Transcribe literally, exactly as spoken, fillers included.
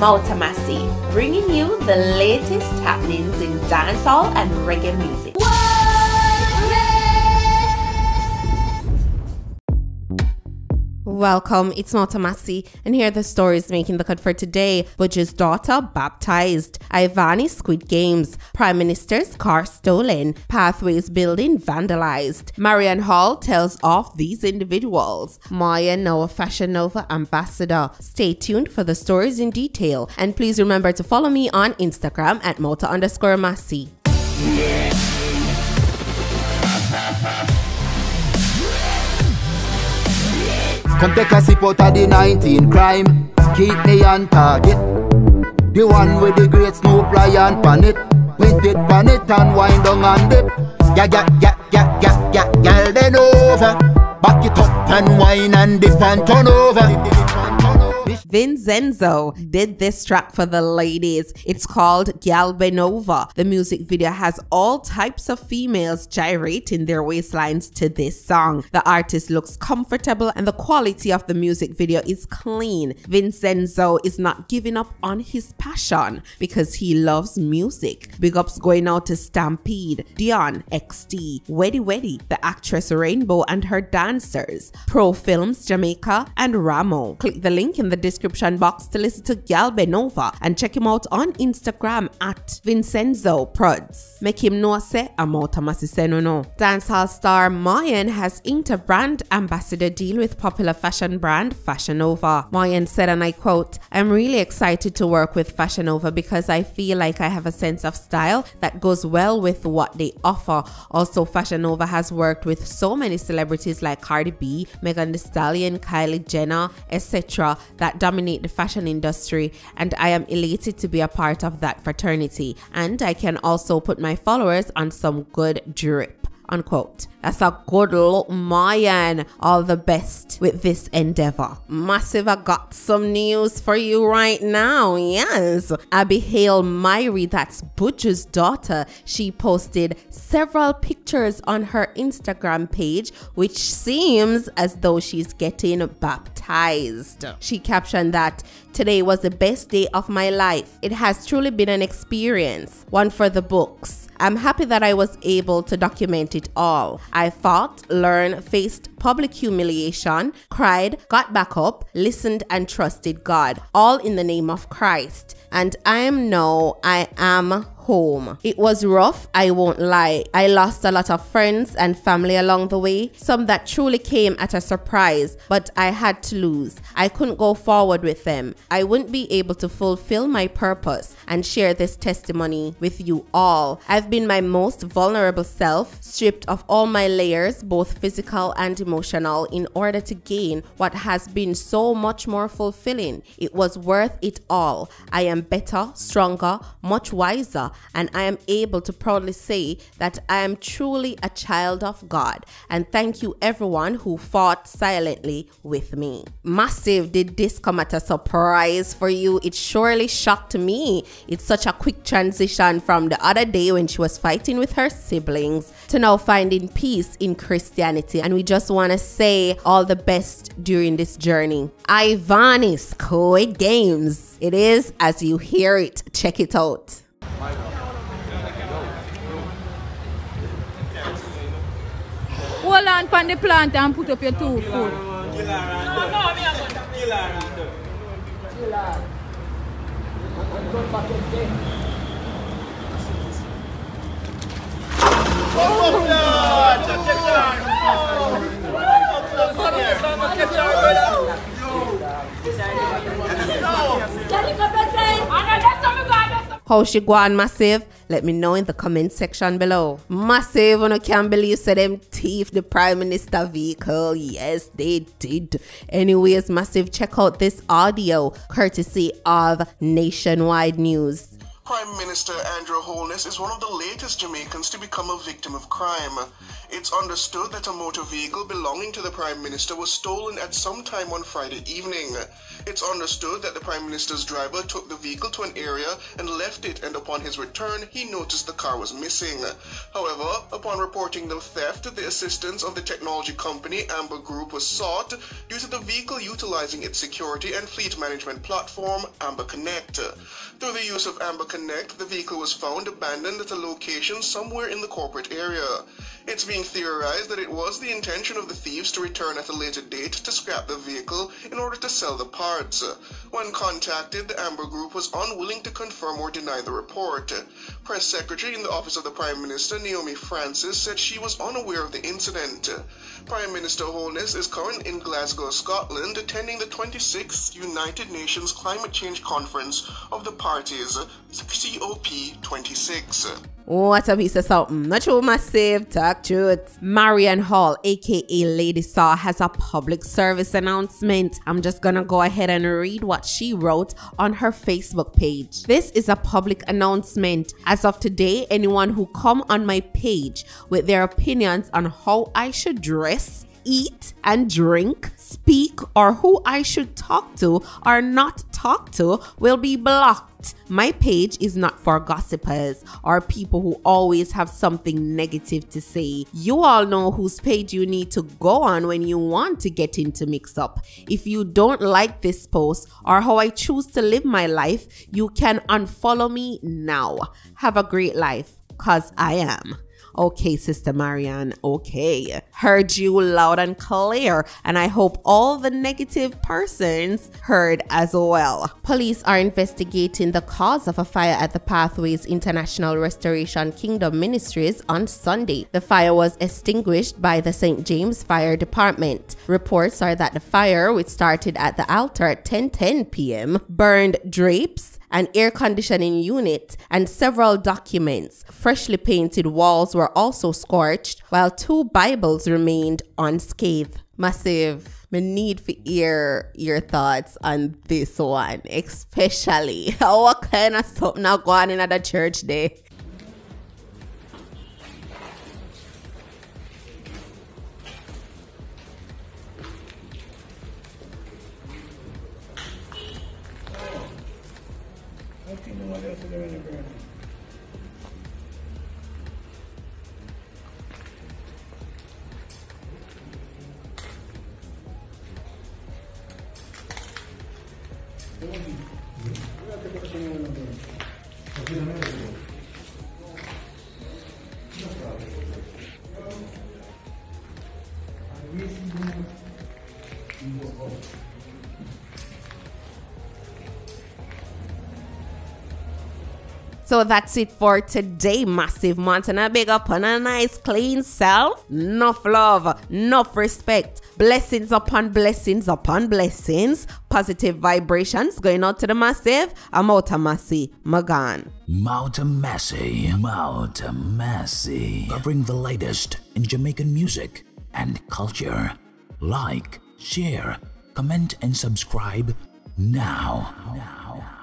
Mouta Massi, bringing you the latest happenings in dancehall and reggae music. Welcome, it's Mouta Massi, and here are the stories making the cut for today. Budge's daughter baptized, Ivany Squid Games, Prime Minister's car stolen, Pathways building vandalized, Marion Hall tells off these individuals, Mayan now a Fashion Nova ambassador. Stay tuned for the stories in detail, and please remember to follow me on Instagram at Mouta underscore Massi. Come take a sip out of the nineteen crime. Keep me on target. The one with the great snow fly and pan it. With it pan it and wind down and dip. Ya ya ya ya ya ya girl then over. Back it up and wind and dip and turn over. Vincenzo did this track for the ladies. It's called Galbenova. The music video has all types of females gyrating their waistlines to this song. The artist looks comfortable and the quality of the music video is clean. Vincenzo is not giving up on his passion because he loves music. Big ups going out to Stampede, Dion, X T, Weddy Weddy, the actress Rainbow and her dancers, Pro Films Jamaica, and Ramo. Click the link in the description box to listen to Galbenova and check him out on Instagram at Vincenzo Prods. Make him know say a Mouta Massi say no no. Dancehall star Mayan has inked a brand ambassador deal with popular fashion brand Fashion Nova. Mayan said, and I quote, "I'm really excited to work with Fashion Nova because I feel like I have a sense of style that goes well with what they offer. Also, Fashion Nova has worked with so many celebrities like Cardi B, Megan Thee Stallion, Kylie Jenner, et cetera that dominate the fashion industry, and I am elated to be a part of that fraternity, and I can also put my followers on some good drip," unquote. That's a good look, Mayan. All the best with this endeavor. Massive, I got some news for you right now. Yes, Abigail Myrie, that's Butcher's daughter, she posted several pictures on her Instagram page, which seems as though she's getting baptized. She captioned that, "Today was the best day of my life. It has truly been an experience, one for the books. I'm happy that I was able to document it all. I fought, learned, faced public humiliation, cried, got back up, listened, and trusted God, all in the name of Christ. And I am now, I am home. It was rough, I won't lie. I lost a lot of friends and family along the way, some that truly came at a surprise, but I had to lose. I couldn't go forward with them. I wouldn't be able to fulfill my purpose and share this testimony with you all. I've been my most vulnerable self, stripped of all my layers, both physical and emotional, in order to gain what has been so much more fulfilling. It was worth it all. I am better, stronger, much wiser, and I am able to proudly say that I am truly a child of God, and thank you everyone who fought silently with me." Massive, did this come at a surprise for you? It surely shocked me. It's such a quick transition from the other day when she was fighting with her siblings to now finding peace in Christianity, and we just want to say all the best during this journey. Ivany Squid Games, it is as you hear it. Check it out. Hold on pan the plant and put up your two foot. How she go on, Massive? Let me know in the comment section below. Massive, and I can't believe so them thief the Prime Minister vehicle. Yes, they did. Anyways, Massive, check out this audio courtesy of Nationwide News. Prime Minister Andrew Holness is one of the latest Jamaicans to become a victim of crime. It's understood that a motor vehicle belonging to the Prime Minister was stolen at some time on Friday evening. It's understood that the Prime Minister's driver took the vehicle to an area and left it, and upon his return, he noticed the car was missing. However, upon reporting the theft, the assistance of the technology company Amber Group was sought due to the vehicle utilizing its security and fleet management platform, Amber Connect. Through the use of Amber Connect, the vehicle was found abandoned at a location somewhere in the corporate area. It's being theorized that it was the intention of the thieves to return at a later date to scrap the vehicle in order to sell the parts. When contacted, the Amber Group was unwilling to confirm or deny the report. Press Secretary in the Office of the Prime Minister, Naomi Francis, said she was unaware of the incident. Prime Minister Holness is currently in Glasgow, Scotland, attending the twenty-sixth United Nations Climate Change Conference of the Parties, C O P twenty-six. What a piece of something. Not sure my save, talk truth. Marion Hall, aka Lady Saw, has a public service announcement. I'm just gonna go ahead and read what she wrote on her Facebook page. This is a public announcement. As of today, anyone who come on my page with their opinions on how I should dress, eat and drink, speak, or who I should talk to or not talk to will be blocked. My page is not for gossipers or people who always have something negative to say. You all know whose page you need to go on when you want to get into mix-up. If you don't like this post or how I choose to live my life, you can unfollow me now. Have a great life, cause I am. Okay, Sister Marianne, okay. Heard you loud and clear, and I hope all the negative persons heard as well. Police are investigating the cause of a fire at the Pathways International Restoration Kingdom Ministries on Sunday. The fire was extinguished by the Saint James Fire Department. Reports are that the fire, which started at the altar at ten ten p m, burned drapes, an air conditioning unit, and several documents. Freshly painted walls were also scorched, while two Bibles remained unscathed. Massive. Me need for hear your thoughts on this one, especially. What kind of stuff now going on at the church there? So that's it for today, Massive Montana. Big up on a nice clean self. Enough love, enough respect. Blessings upon blessings upon blessings. Positive vibrations going out to the Massive. I'm Mouta Massi, Magan. Mouta Massi, Mouta Massi. Covering the latest in Jamaican music and culture. Like, share, comment and subscribe now. now.